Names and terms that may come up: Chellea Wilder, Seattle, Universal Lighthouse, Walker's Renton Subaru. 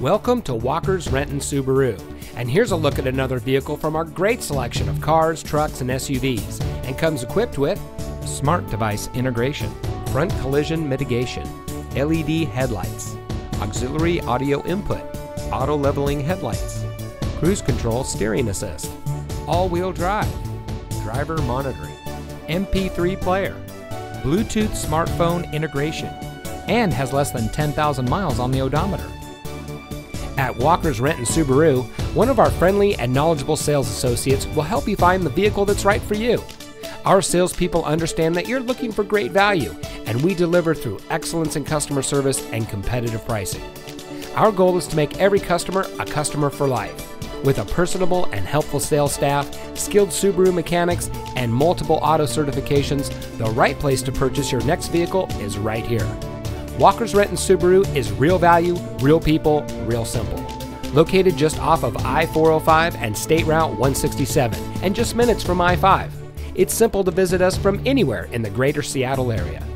Welcome to Walker's Renton Subaru, and here's a look at another vehicle from our great selection of cars, trucks, and SUVs, and comes equipped with smart device integration, front collision mitigation, LED headlights, auxiliary audio input, auto leveling headlights, cruise control steering assist, all-wheel drive, driver monitoring, MP3 player, Bluetooth smartphone integration, and has less than 10,000 miles on the odometer. At Walker's Renton Subaru, one of our friendly and knowledgeable sales associates will help you find the vehicle that's right for you. Our salespeople understand that you're looking for great value, and we deliver through excellence in customer service and competitive pricing. Our goal is to make every customer a customer for life. With a personable and helpful sales staff, skilled Subaru mechanics, and multiple auto certifications, the right place to purchase your next vehicle is right here. Walker's Renton Subaru is real value, real people, real simple. Located just off of I-405 and State Route 167, and just minutes from I-5. It's simple to visit us from anywhere in the greater Seattle area.